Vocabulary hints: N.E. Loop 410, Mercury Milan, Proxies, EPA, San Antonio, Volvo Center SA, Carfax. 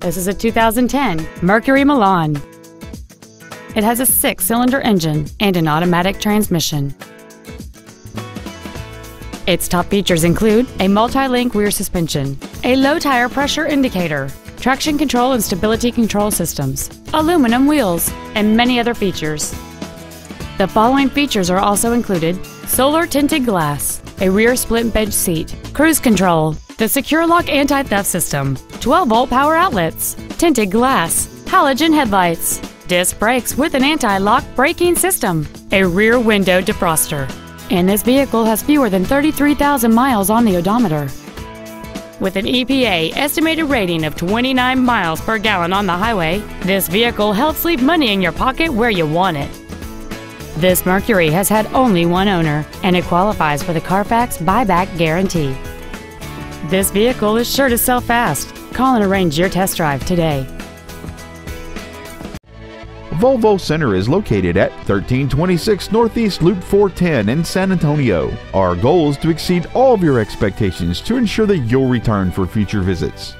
This is a 2010 Mercury Milan. It has a 6-cylinder engine and an automatic transmission. Its top features include a multi-link rear suspension, a low tire pressure indicator, traction control and stability control systems, aluminum wheels, and many other features. The following features are also included: solar tinted glass, a rear split bench seat, cruise control, the Secure Lock anti-theft system, 12-volt power outlets, tinted glass, halogen headlights, disc brakes with an anti-lock braking system, a rear window defroster. And this vehicle has fewer than 33,000 miles on the odometer. With an EPA estimated rating of 29 miles per gallon on the highway, this vehicle helps leave money in your pocket where you want it. This Mercury has had only one owner, and it qualifies for the Carfax buyback guarantee. This vehicle is sure to sell fast. Call and arrange your test drive today. Volvo Center is located at 1326 Northeast Loop 410 in San Antonio. Our goal is to exceed all of your expectations to ensure that you'll return for future visits.